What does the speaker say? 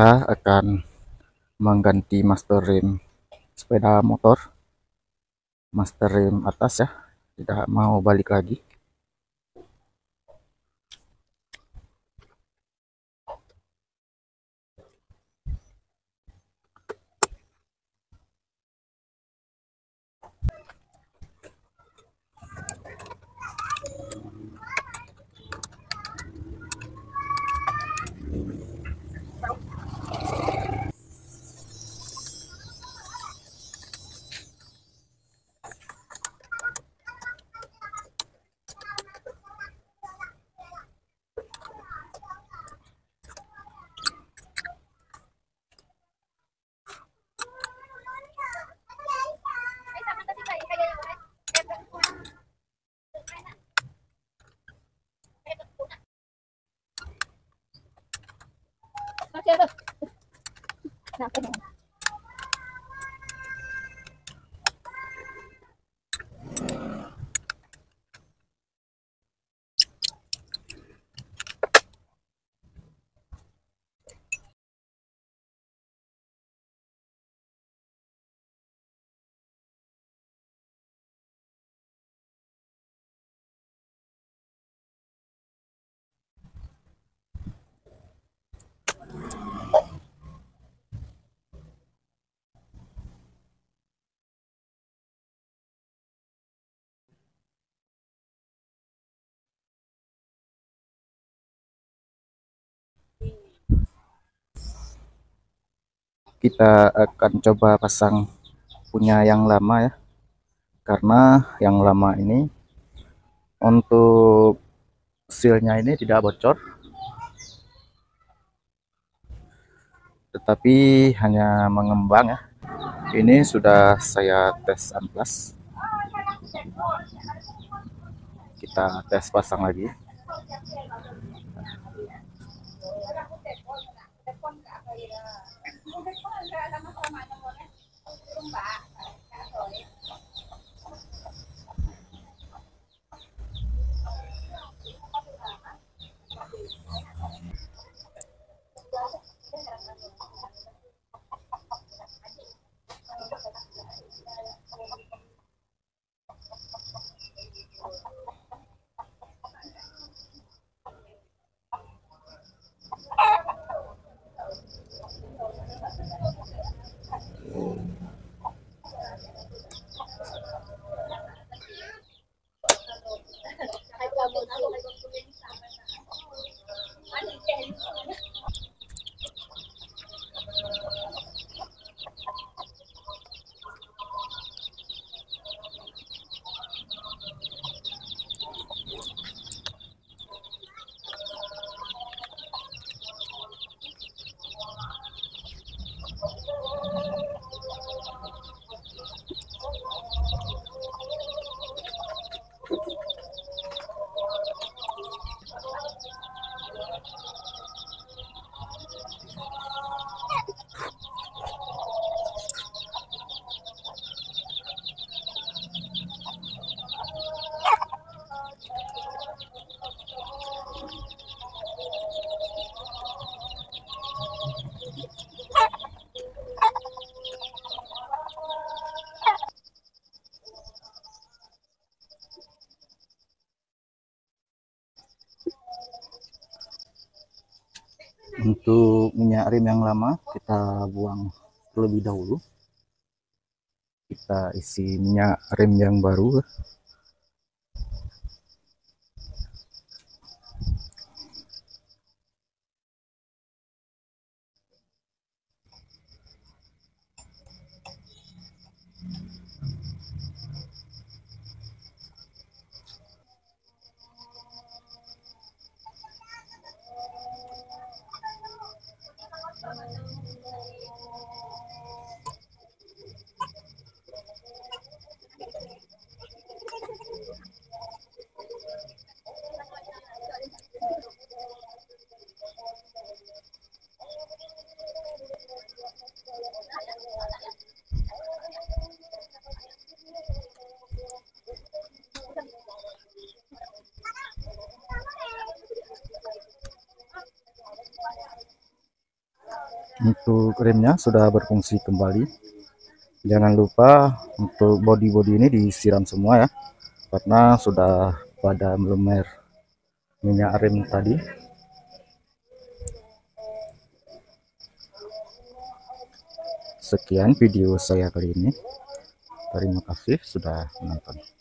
kita akan mengganti master rem sepeda motor, master rem atas ya, tidak mau balik lagi. Kita akan coba pasang punya yang lama ya, karena yang lama ini untuk sealnya ini tidak bocor, tetapi hanya mengembang ya. Ini sudah saya tes amplas, kita tes pasang lagi. Untuk minyak rem yang lama kita buang terlebih dahulu, kita isi minyak rem yang baru. Untuk remnya sudah berfungsi kembali. Jangan lupa untuk bodi-bodi ini disiram semua ya, karena sudah pada melumer minyak rem tadi. Sekian video saya kali ini. Terima kasih sudah menonton.